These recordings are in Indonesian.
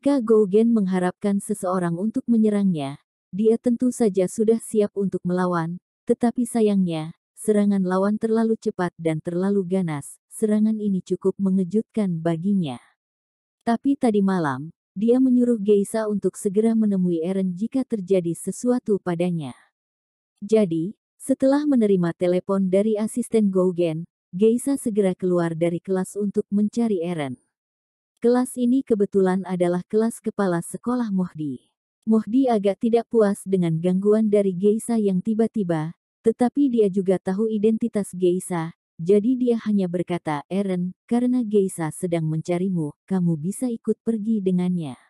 Jika Gogen mengharapkan seseorang untuk menyerangnya, dia tentu saja sudah siap untuk melawan, tetapi sayangnya, serangan lawan terlalu cepat dan terlalu ganas, serangan ini cukup mengejutkan baginya. Tapi tadi malam, dia menyuruh Geisa untuk segera menemui Eren jika terjadi sesuatu padanya. Jadi, setelah menerima telepon dari asisten Gogen, Geisa segera keluar dari kelas untuk mencari Eren. Kelas ini kebetulan adalah kelas kepala sekolah Mohdi. Mohdi agak tidak puas dengan gangguan dari Geisa yang tiba-tiba, tetapi dia juga tahu identitas Geisa, jadi dia hanya berkata, "Eren, karena Geisa sedang mencarimu, kamu bisa ikut pergi dengannya."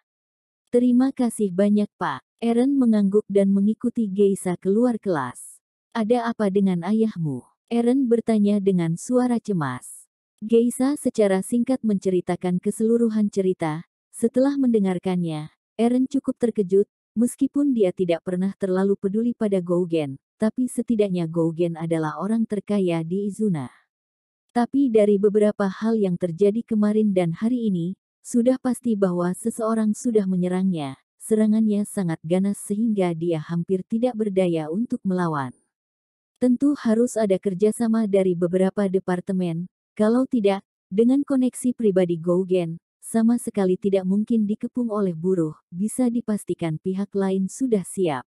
"Terima kasih banyak, Pak." Eren mengangguk dan mengikuti Geisa keluar kelas. "Ada apa dengan ayahmu?" Eren bertanya dengan suara cemas. Geisa secara singkat menceritakan keseluruhan cerita. Setelah mendengarkannya, Eren cukup terkejut, meskipun dia tidak pernah terlalu peduli pada Gogen, tapi setidaknya Gogen adalah orang terkaya di Izuna. Tapi dari beberapa hal yang terjadi kemarin dan hari ini, sudah pasti bahwa seseorang sudah menyerangnya, serangannya sangat ganas sehingga dia hampir tidak berdaya untuk melawan. Tentu harus ada kerjasama dari beberapa departemen. Kalau tidak, dengan koneksi pribadi Gogen, sama sekali tidak mungkin dikepung oleh buruh, bisa dipastikan pihak lain sudah siap.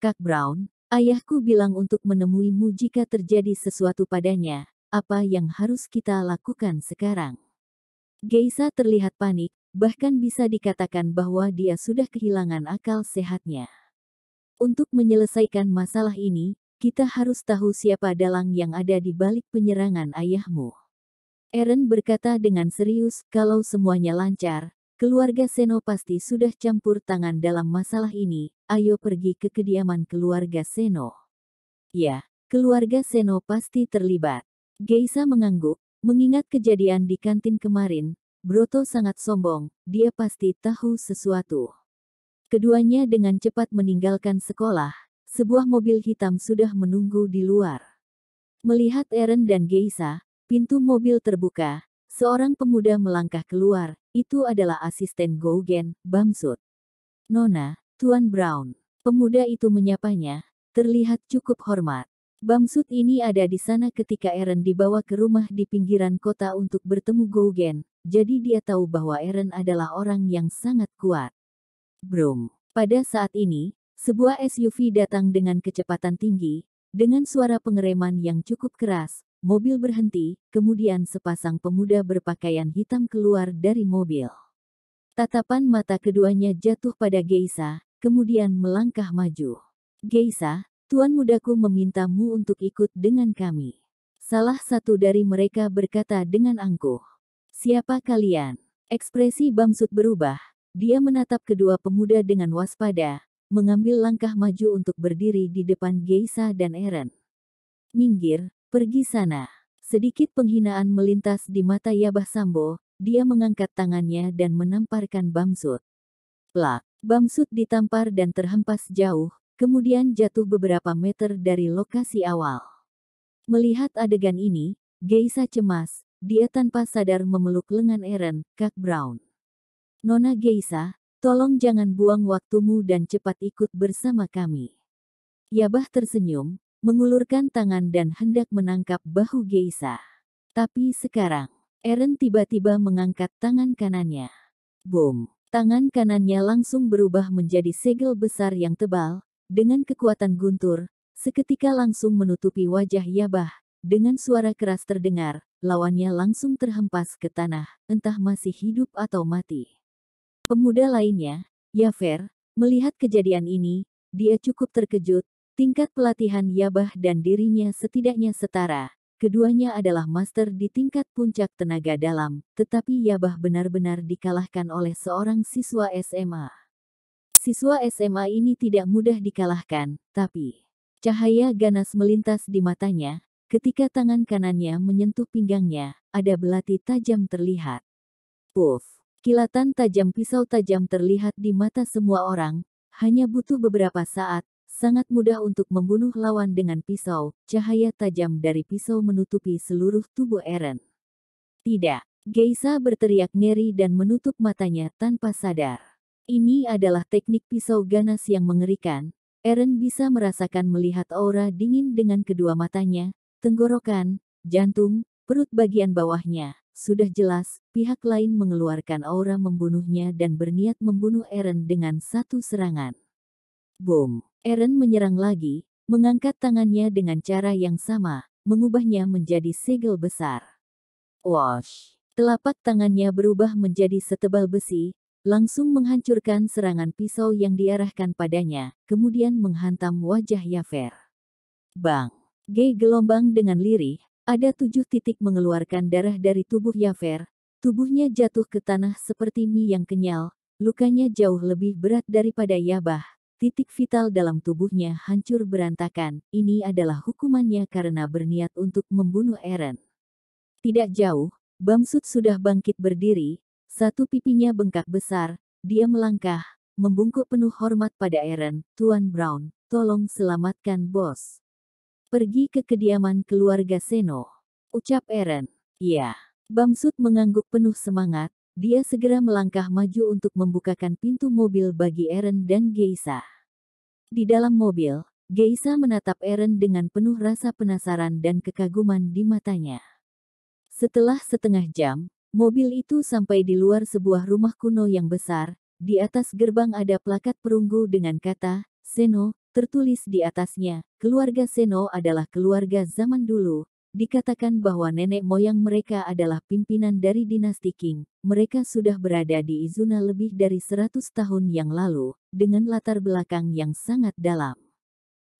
"Kak Brown, ayahku bilang untuk menemuimu jika terjadi sesuatu padanya, apa yang harus kita lakukan sekarang?" Geisa terlihat panik, bahkan bisa dikatakan bahwa dia sudah kehilangan akal sehatnya. "Untuk menyelesaikan masalah ini, kita harus tahu siapa dalang yang ada di balik penyerangan ayahmu." Eren berkata dengan serius, "Kalau semuanya lancar, keluarga Seno pasti sudah campur tangan dalam masalah ini, ayo pergi ke kediaman keluarga Seno." "Ya, keluarga Seno pasti terlibat." Geisa mengangguk, mengingat kejadian di kantin kemarin, Broto sangat sombong, dia pasti tahu sesuatu. Keduanya dengan cepat meninggalkan sekolah, sebuah mobil hitam sudah menunggu di luar. Melihat Eren dan Geisa, pintu mobil terbuka, seorang pemuda melangkah keluar, itu adalah asisten Gogen, Bamsud. "Nona, Tuan Brown." Pemuda itu menyapanya, terlihat cukup hormat. Bamsud ini ada di sana ketika Eren dibawa ke rumah di pinggiran kota untuk bertemu Gogen, jadi dia tahu bahwa Eren adalah orang yang sangat kuat. "Brum." Pada saat ini, sebuah SUV datang dengan kecepatan tinggi, dengan suara pengereman yang cukup keras. Mobil berhenti, kemudian sepasang pemuda berpakaian hitam keluar dari mobil. Tatapan mata keduanya jatuh pada Geisa, kemudian melangkah maju. "Geisa, tuan mudaku memintamu untuk ikut dengan kami." Salah satu dari mereka berkata dengan angkuh. "Siapa kalian?" Ekspresi Bamsud berubah, dia menatap kedua pemuda dengan waspada, mengambil langkah maju untuk berdiri di depan Geisa dan Eren. "Minggir. Pergi sana." Sedikit penghinaan melintas di mata Yabah Sambo, dia mengangkat tangannya dan menamparkan Bamsud. Plak! Bamsud ditampar dan terhempas jauh, kemudian jatuh beberapa meter dari lokasi awal. Melihat adegan ini, Geisa cemas, dia tanpa sadar memeluk lengan Eren, "Kak Brown." "Nona Geisa, tolong jangan buang waktumu dan cepat ikut bersama kami." Yabah tersenyum, mengulurkan tangan dan hendak menangkap bahu Geisa. Tapi sekarang, Eren tiba-tiba mengangkat tangan kanannya. Boom! Tangan kanannya langsung berubah menjadi segel besar yang tebal, dengan kekuatan guntur, seketika langsung menutupi wajah Yabah. Dengan suara keras terdengar, lawannya langsung terhempas ke tanah, entah masih hidup atau mati. Pemuda lainnya, Yafar, melihat kejadian ini, dia cukup terkejut. Tingkat pelatihan Yabah dan dirinya setidaknya setara, keduanya adalah master di tingkat puncak tenaga dalam, tetapi Yabah benar-benar dikalahkan oleh seorang siswa SMA. Siswa SMA ini tidak mudah dikalahkan, tapi cahaya ganas melintas di matanya, ketika tangan kanannya menyentuh pinggangnya, ada belati tajam terlihat. Puff, kilatan tajam pisau tajam terlihat di mata semua orang, hanya butuh beberapa saat. Sangat mudah untuk membunuh lawan dengan pisau, cahaya tajam dari pisau menutupi seluruh tubuh Eren. Tidak, Geisa berteriak ngeri dan menutup matanya tanpa sadar. Ini adalah teknik pisau ganas yang mengerikan. Eren bisa merasakan melihat aura dingin dengan kedua matanya, tenggorokan, jantung, perut bagian bawahnya. Sudah jelas, pihak lain mengeluarkan aura membunuhnya dan berniat membunuh Eren dengan satu serangan. Boom! Eren menyerang lagi, mengangkat tangannya dengan cara yang sama, mengubahnya menjadi segel besar. Wash! Telapak tangannya berubah menjadi setebal besi, langsung menghancurkan serangan pisau yang diarahkan padanya, kemudian menghantam wajah Yafar. Bang! G gelombang dengan lirih. Ada 7 titik mengeluarkan darah dari tubuh Yafar, tubuhnya jatuh ke tanah seperti mie yang kenyal, lukanya jauh lebih berat daripada Yabah, titik vital dalam tubuhnya hancur berantakan, ini adalah hukumannya karena berniat untuk membunuh Eren. Tidak jauh, Bamsud sudah bangkit berdiri, satu pipinya bengkak besar, dia melangkah, membungkuk penuh hormat pada Eren, Tuan Brown, tolong selamatkan bos. Pergi ke kediaman keluarga Seno. Ucap Eren. Ya. Bamsud mengangguk penuh semangat. Dia segera melangkah maju untuk membukakan pintu mobil bagi Eren dan Geisa. Di dalam mobil, Geisa menatap Eren dengan penuh rasa penasaran dan kekaguman di matanya. Setelah setengah jam, mobil itu sampai di luar sebuah rumah kuno yang besar. Di atas gerbang ada plakat perunggu dengan kata, Seno. Tertulis di atasnya, keluarga Seno adalah keluarga zaman dulu. Dikatakan bahwa nenek moyang mereka adalah pimpinan dari dinasti King. Mereka sudah berada di Izuna lebih dari 100 tahun yang lalu, dengan latar belakang yang sangat dalam.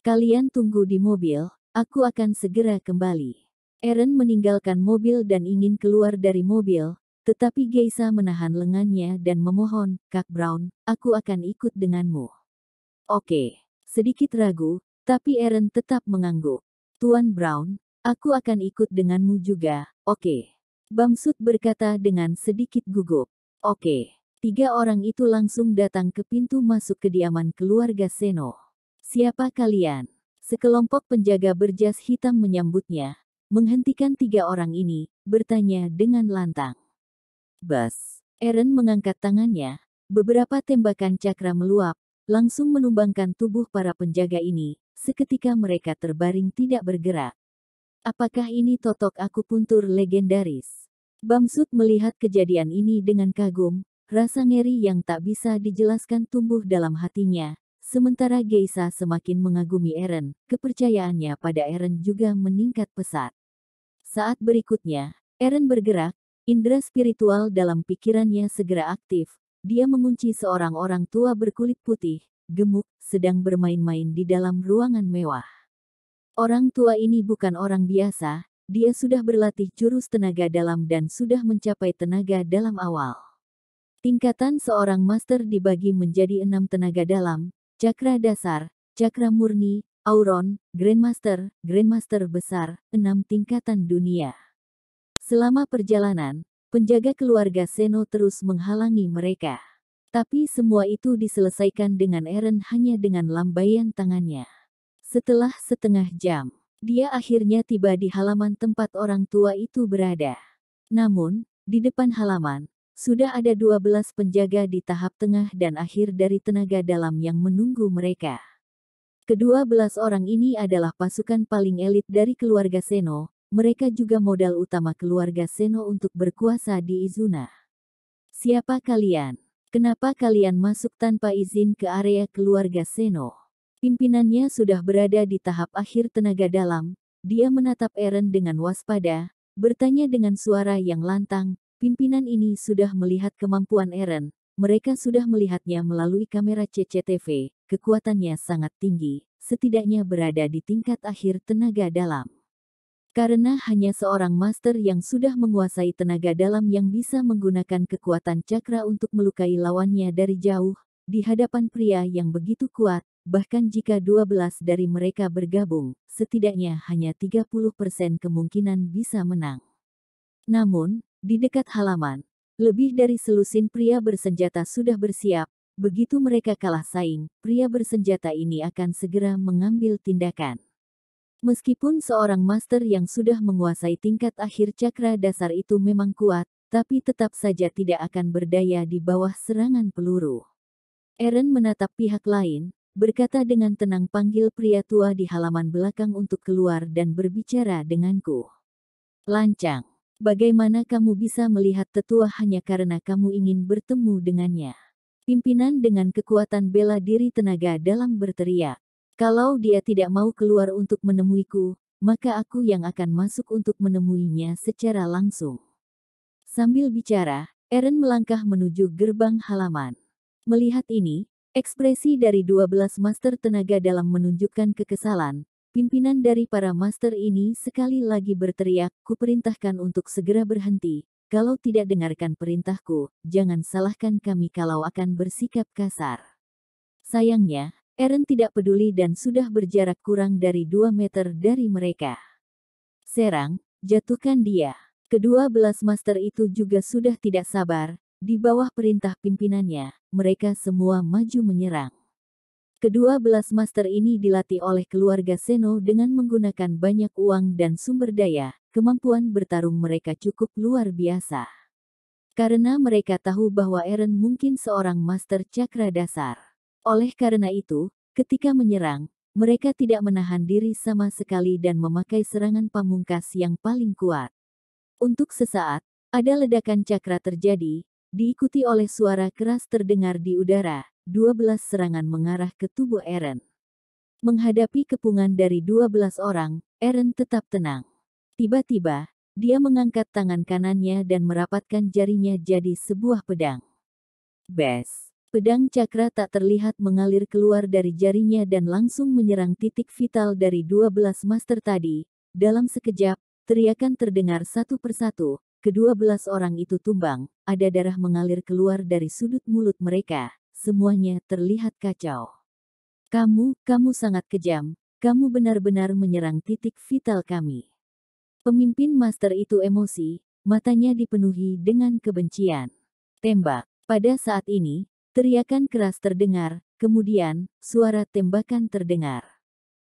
Kalian tunggu di mobil, aku akan segera kembali. Eren meninggalkan mobil dan ingin keluar dari mobil, tetapi Geisa menahan lengannya dan memohon, Kak Brown, aku akan ikut denganmu. Oke. Sedikit ragu, tapi Eren tetap mengangguk. Tuan Brown, aku akan ikut denganmu juga, oke. Bamsud berkata dengan sedikit gugup. Oke. 3 orang itu langsung datang ke pintu masuk kediaman keluarga Seno. Siapa kalian? Sekelompok penjaga berjas hitam menyambutnya, menghentikan 3 orang ini, bertanya dengan lantang. Bas. Eren mengangkat tangannya, beberapa tembakan cakra meluap, langsung menumbangkan tubuh para penjaga ini, seketika mereka terbaring tidak bergerak. Apakah ini totok aku puntur legendaris? Bamsud melihat kejadian ini dengan kagum, rasa ngeri yang tak bisa dijelaskan tumbuh dalam hatinya, sementara Geisa semakin mengagumi Eren, kepercayaannya pada Eren juga meningkat pesat. Saat berikutnya, Eren bergerak, indera spiritual dalam pikirannya segera aktif. Dia mengunci seorang orang tua berkulit putih, gemuk, sedang bermain-main di dalam ruangan mewah. Orang tua ini bukan orang biasa, dia sudah berlatih jurus tenaga dalam dan sudah mencapai tenaga dalam awal. Tingkatan seorang master dibagi menjadi 6 tenaga dalam, cakra dasar, cakra murni, auron, grandmaster, grandmaster besar, 6 tingkatan dunia. Selama perjalanan, penjaga keluarga Seno terus menghalangi mereka. Tapi semua itu diselesaikan dengan Eren hanya dengan lambaian tangannya. Setelah setengah jam, dia akhirnya tiba di halaman tempat orang tua itu berada. Namun, di depan halaman, sudah ada 12 penjaga di tahap tengah dan akhir dari tenaga dalam yang menunggu mereka. Ke-12 orang ini adalah pasukan paling elit dari keluarga Seno. Mereka juga modal utama keluarga Seno untuk berkuasa di Izuna. Siapa kalian? Kenapa kalian masuk tanpa izin ke area keluarga Seno? Pimpinannya sudah berada di tahap akhir tenaga dalam. Dia menatap Eren dengan waspada, bertanya dengan suara yang lantang. Pimpinan ini sudah melihat kemampuan Eren. Mereka sudah melihatnya melalui kamera CCTV. Kekuatannya sangat tinggi, setidaknya berada di tingkat akhir tenaga dalam. Karena hanya seorang master yang sudah menguasai tenaga dalam yang bisa menggunakan kekuatan cakra untuk melukai lawannya dari jauh, di hadapan pria yang begitu kuat, bahkan jika 12 dari mereka bergabung, setidaknya hanya 30% kemungkinan bisa menang. Namun, di dekat halaman, lebih dari selusin pria bersenjata sudah bersiap, begitu mereka kalah saing, pria bersenjata ini akan segera mengambil tindakan. Meskipun seorang master yang sudah menguasai tingkat akhir cakra dasar itu memang kuat, tapi tetap saja tidak akan berdaya di bawah serangan peluru. Eren menatap pihak lain, berkata dengan tenang, "Panggil pria tua di halaman belakang untuk keluar dan berbicara denganku." "Lancang, bagaimana kamu bisa melihat tetua hanya karena kamu ingin bertemu dengannya?" Pimpinan dengan kekuatan bela diri tenaga dalam berteriak, "Kalau dia tidak mau keluar untuk menemuiku, maka aku yang akan masuk untuk menemuinya secara langsung." Sambil bicara, Eren melangkah menuju gerbang halaman. Melihat ini, ekspresi dari 12 master tenaga dalam menunjukkan kekesalan. Pimpinan dari para master ini sekali lagi berteriak, "Kuperintahkan untuk segera berhenti. Kalau tidak dengarkan perintahku, jangan salahkan kami kalau akan bersikap kasar." Sayangnya, Eren tidak peduli dan sudah berjarak kurang dari 2 meter dari mereka. "Serang, jatuhkan dia." Ke-12 master itu juga sudah tidak sabar. Di bawah perintah pimpinannya, mereka semua maju menyerang. Ke-12 master ini dilatih oleh keluarga Seno dengan menggunakan banyak uang dan sumber daya. Kemampuan bertarung mereka cukup luar biasa. Karena mereka tahu bahwa Eren mungkin seorang master cakra dasar. Oleh karena itu, ketika menyerang, mereka tidak menahan diri sama sekali dan memakai serangan pamungkas yang paling kuat. Untuk sesaat, ada ledakan cakra terjadi, diikuti oleh suara keras terdengar di udara, 12 serangan mengarah ke tubuh Eren. Menghadapi kepungan dari 12 orang, Eren tetap tenang. Tiba-tiba, dia mengangkat tangan kanannya dan merapatkan jarinya jadi sebuah pedang. Bes! Pedang cakra tak terlihat mengalir keluar dari jarinya dan langsung menyerang titik vital dari 12 master tadi. Dalam sekejap, teriakan terdengar satu persatu, ke-12 orang itu tumbang, ada darah mengalir keluar dari sudut mulut mereka, semuanya terlihat kacau. Kamu sangat kejam, kamu benar-benar menyerang titik vital kami." Pemimpin master itu emosi, matanya dipenuhi dengan kebencian. Tembak! Pada saat ini, teriakan keras terdengar, kemudian suara tembakan terdengar.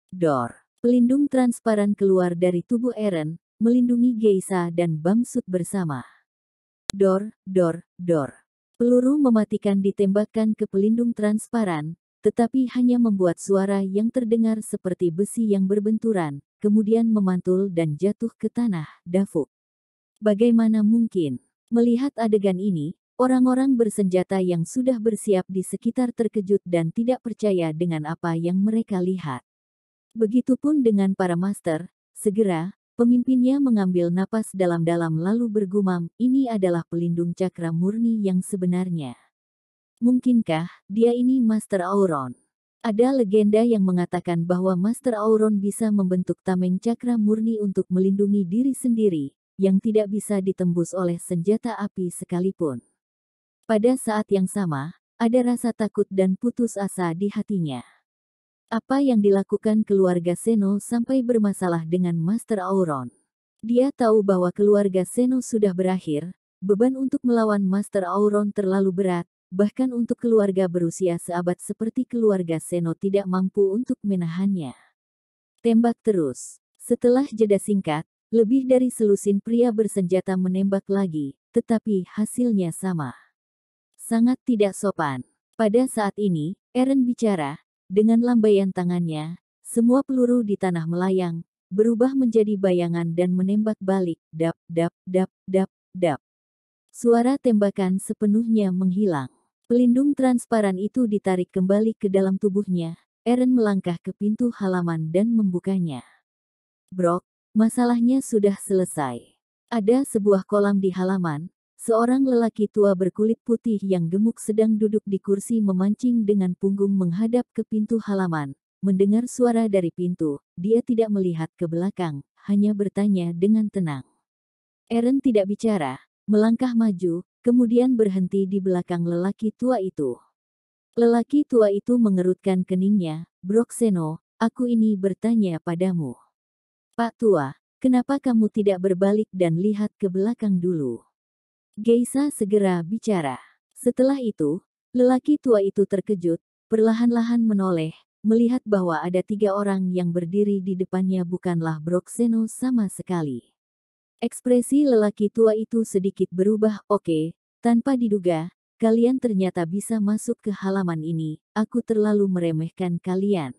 Dor! Pelindung transparan keluar dari tubuh Eren, melindungi Geisa dan Bamsud bersama. Dor, dor, dor. Peluru mematikan ditembakkan ke pelindung transparan, tetapi hanya membuat suara yang terdengar seperti besi yang berbenturan, kemudian memantul dan jatuh ke tanah, dafuk. Bagaimana mungkin? Melihat adegan ini, orang-orang bersenjata yang sudah bersiap di sekitar terkejut dan tidak percaya dengan apa yang mereka lihat. Begitupun dengan para master, segera, pemimpinnya mengambil napas dalam-dalam lalu bergumam, "Ini adalah pelindung cakra murni yang sebenarnya. Mungkinkah dia ini Master Auron?" Ada legenda yang mengatakan bahwa Master Auron bisa membentuk tameng cakra murni untuk melindungi diri sendiri, yang tidak bisa ditembus oleh senjata api sekalipun. Pada saat yang sama, ada rasa takut dan putus asa di hatinya. Apa yang dilakukan keluarga Seno sampai bermasalah dengan Master Auron? Dia tahu bahwa keluarga Seno sudah berakhir, beban untuk melawan Master Auron terlalu berat, bahkan untuk keluarga berusia seabad seperti keluarga Seno tidak mampu untuk menahannya. Tembak terus. Setelah jeda singkat, lebih dari selusin pria bersenjata menembak lagi, tetapi hasilnya sama. Sangat tidak sopan. Pada saat ini, Eren bicara, dengan lambaian tangannya, semua peluru di tanah melayang, berubah menjadi bayangan dan menembak balik, dap, dap, dap, dap, dap. Suara tembakan sepenuhnya menghilang. Pelindung transparan itu ditarik kembali ke dalam tubuhnya, Eren melangkah ke pintu halaman dan membukanya. Brok, masalahnya sudah selesai. Ada sebuah kolam di halaman. Seorang lelaki tua berkulit putih yang gemuk sedang duduk di kursi memancing dengan punggung menghadap ke pintu halaman. Mendengar suara dari pintu, dia tidak melihat ke belakang, hanya bertanya dengan tenang. Eren tidak bicara, melangkah maju, kemudian berhenti di belakang lelaki tua itu. Lelaki tua itu mengerutkan keningnya, "Braddock Seno, aku ini bertanya padamu." "Pak tua, kenapa kamu tidak berbalik dan lihat ke belakang dulu?" Geisa segera bicara. Setelah itu, lelaki tua itu terkejut, perlahan-lahan menoleh, melihat bahwa ada 3 orang yang berdiri di depannya bukanlah Braddock Seno sama sekali. Ekspresi lelaki tua itu sedikit berubah. Oke, tanpa diduga, kalian ternyata bisa masuk ke halaman ini. Aku terlalu meremehkan kalian.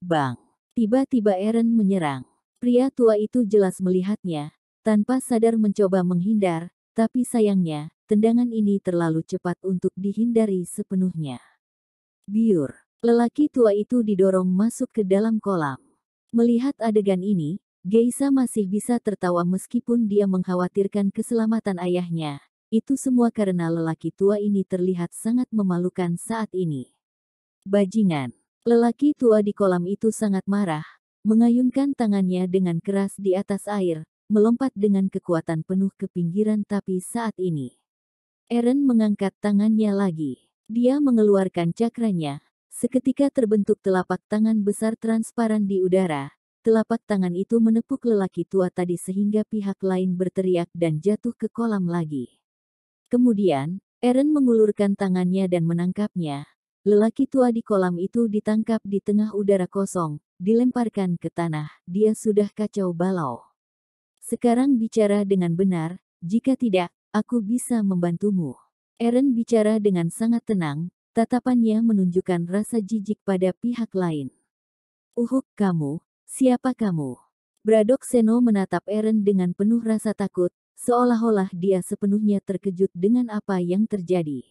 Bang! Tiba-tiba Eren menyerang. Pria tua itu jelas melihatnya, tanpa sadar mencoba menghindar, tapi sayangnya, tendangan ini terlalu cepat untuk dihindari sepenuhnya. Biur! Lelaki tua itu didorong masuk ke dalam kolam. Melihat adegan ini, Geisa masih bisa tertawa meskipun dia mengkhawatirkan keselamatan ayahnya. Itu semua karena lelaki tua ini terlihat sangat memalukan saat ini. Bajingan. Lelaki tua di kolam itu sangat marah, mengayunkan tangannya dengan keras di atas air, melompat dengan kekuatan penuh ke pinggiran, tapi saat ini Eren mengangkat tangannya lagi. Dia mengeluarkan cakranya. Seketika terbentuk telapak tangan besar transparan di udara. Telapak tangan itu menepuk lelaki tua tadi sehingga pihak lain berteriak dan jatuh ke kolam lagi. Kemudian, Eren mengulurkan tangannya dan menangkapnya. Lelaki tua di kolam itu ditangkap di tengah udara kosong, dilemparkan ke tanah. Dia sudah kacau balau. Sekarang bicara dengan benar, jika tidak, aku bisa membantumu. Eren bicara dengan sangat tenang, tatapannya menunjukkan rasa jijik pada pihak lain. Uhuk kamu. Siapa kamu? Braddock Seno menatap Eren dengan penuh rasa takut, seolah-olah dia sepenuhnya terkejut dengan apa yang terjadi.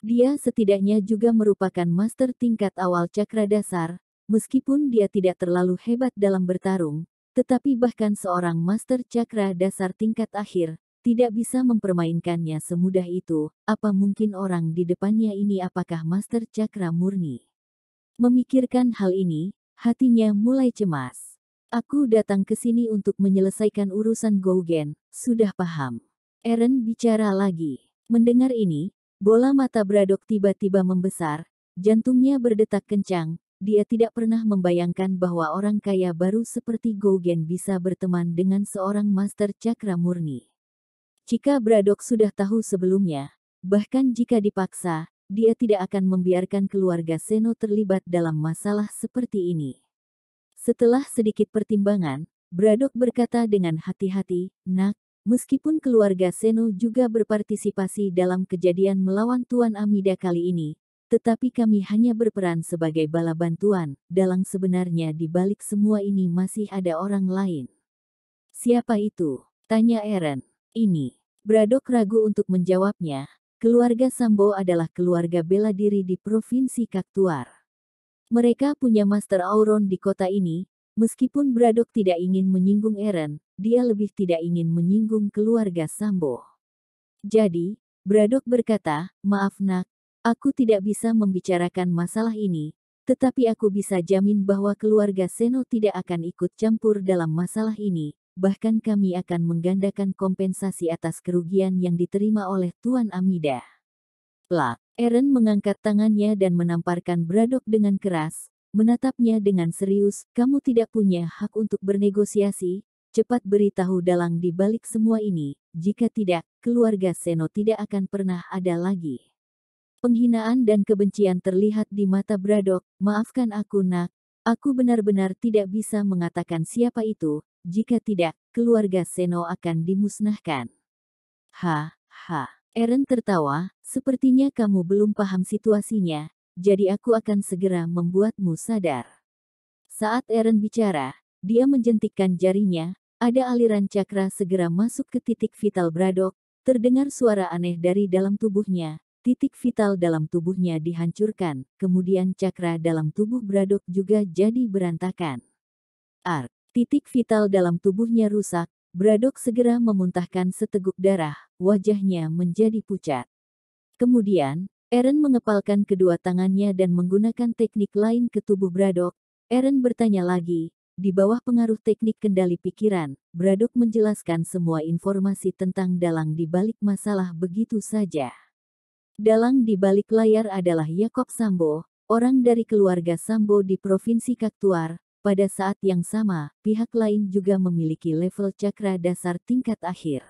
Dia setidaknya juga merupakan master tingkat awal cakra dasar, meskipun dia tidak terlalu hebat dalam bertarung, tetapi bahkan seorang master cakra dasar tingkat akhir tidak bisa mempermainkannya semudah itu. Apa mungkin orang di depannya ini apakah master cakra murni? Memikirkan hal ini, hatinya mulai cemas. Aku datang ke sini untuk menyelesaikan urusan Gogen, sudah paham. Eren bicara lagi. Mendengar ini, bola mata Braddock tiba-tiba membesar, jantungnya berdetak kencang. Dia tidak pernah membayangkan bahwa orang kaya baru seperti Gogen bisa berteman dengan seorang master cakra murni. Jika Braddock sudah tahu sebelumnya, bahkan jika dipaksa, dia tidak akan membiarkan keluarga Seno terlibat dalam masalah seperti ini. Setelah sedikit pertimbangan, Braddock berkata dengan hati-hati, "Nak, meskipun keluarga Seno juga berpartisipasi dalam kejadian melawan Tuan Amida kali ini, tetapi kami hanya berperan sebagai bala bantuan. Dalang sebenarnya di balik semua ini masih ada orang lain." "Siapa itu?" tanya Eren. "Ini." Braddock ragu untuk menjawabnya. Keluarga Sambo adalah keluarga bela diri di Provinsi Kaktuar. Mereka punya master auron di kota ini. Meskipun Braddock tidak ingin menyinggung Eren, dia lebih tidak ingin menyinggung keluarga Sambo. Jadi, Braddock berkata, "Maaf nak, aku tidak bisa membicarakan masalah ini, tetapi aku bisa jamin bahwa keluarga Seno tidak akan ikut campur dalam masalah ini. Bahkan kami akan menggandakan kompensasi atas kerugian yang diterima oleh Tuan Amida." Plak! Eren mengangkat tangannya dan menamparkan Braddock dengan keras, menatapnya dengan serius. "Kamu tidak punya hak untuk bernegosiasi. Cepat beritahu dalang di balik semua ini, jika tidak, keluarga Seno tidak akan pernah ada lagi." Penghinaan dan kebencian terlihat di mata Braddock. "Maafkan aku nak, aku benar-benar tidak bisa mengatakan siapa itu. Jika tidak, keluarga Seno akan dimusnahkan." "Ha, ha." Eren tertawa. "Sepertinya kamu belum paham situasinya, jadi aku akan segera membuatmu sadar." Saat Eren bicara, dia menjentikkan jarinya. Ada aliran cakra segera masuk ke titik vital Braddock. Terdengar suara aneh dari dalam tubuhnya. Titik vital dalam tubuhnya dihancurkan, kemudian cakra dalam tubuh Braddock juga jadi berantakan. Ark! Titik vital dalam tubuhnya rusak. Braddock segera memuntahkan seteguk darah, wajahnya menjadi pucat. Kemudian, Eren mengepalkan kedua tangannya dan menggunakan teknik lain ke tubuh Braddock. Eren bertanya lagi, di bawah pengaruh teknik kendali pikiran, Braddock menjelaskan semua informasi tentang dalang di balik masalah begitu saja. Dalang di balik layar adalah Yakob Sambo, orang dari keluarga Sambo di Provinsi Kaktuar. Pada saat yang sama, pihak lain juga memiliki level cakra dasar tingkat akhir.